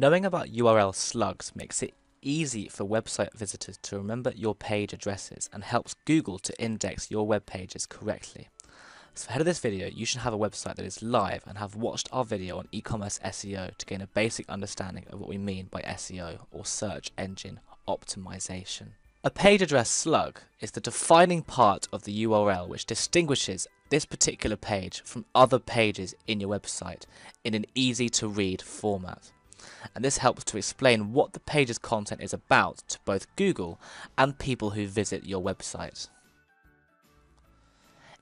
Knowing about URL slugs makes it easy for website visitors to remember your page addresses and helps Google to index your web pages correctly. So ahead of this video, you should have a website that is live and have watched our video on e-commerce SEO to gain a basic understanding of what we mean by SEO or search engine optimization. A page address slug is the defining part of the URL which distinguishes this particular page from other pages in your website in an easy to read format. And this helps to explain what the page's content is about to both Google and people who visit your website.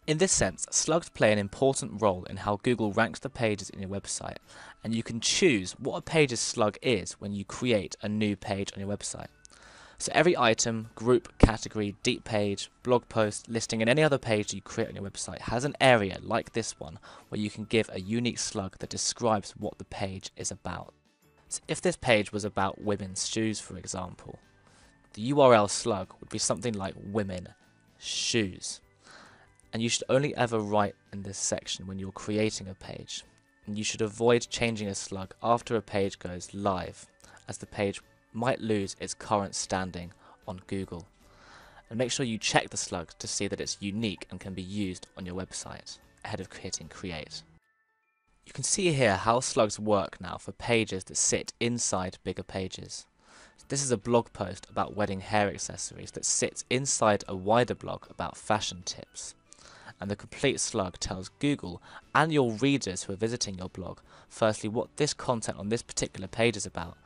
In this sense, slugs play an important role in how Google ranks the pages in your website, and you can choose what a page's slug is when you create a new page on your website. So every item, group, category, deep page, blog post, listing and any other page you create on your website has an area like this one where you can give a unique slug that describes what the page is about. So if this page was about women's shoes, for example, the URL slug would be something like women shoes. And you should only ever write in this section when you're creating a page. And you should avoid changing a slug after a page goes live, as the page might lose its current standing on Google. And make sure you check the slug to see that it's unique and can be used on your website ahead of hitting create. You can see here how slugs work now for pages that sit inside bigger pages. This is a blog post about wedding hair accessories that sits inside a wider blog about fashion tips. And the complete slug tells Google and your readers who are visiting your blog, firstly, what this content on this particular page is about,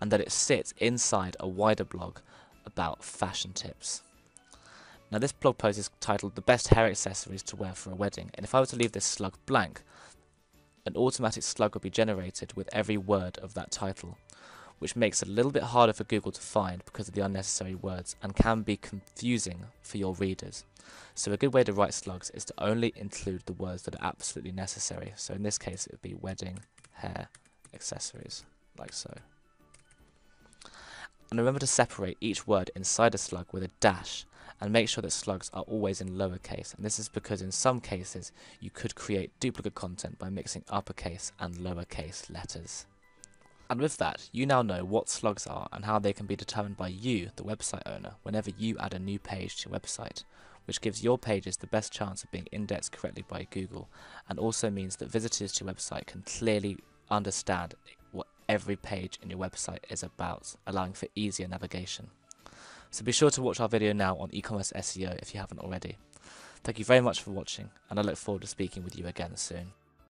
and that it sits inside a wider blog about fashion tips. Now this blog post is titled "The Best Hair Accessories to Wear for a Wedding," and if I were to leave this slug blank, an automatic slug would be generated with every word of that title, which makes it a little bit harder for Google to find because of the unnecessary words and can be confusing for your readers. So a good way to write slugs is to only include the words that are absolutely necessary. So in this case it would be wedding, hair, accessories, like so. And remember to separate each word inside a slug with a dash, and make sure that slugs are always in lowercase, and this is because in some cases you could create duplicate content by mixing uppercase and lowercase letters. And with that, you now know what slugs are and how they can be determined by you, the website owner, whenever you add a new page to your website, which gives your pages the best chance of being indexed correctly by Google, and also means that visitors to your website can clearly understand what every page in your website is about, allowing for easier navigation. So be sure to watch our video now on e-commerce SEO if you haven't already. Thank you very much for watching, and I look forward to speaking with you again soon.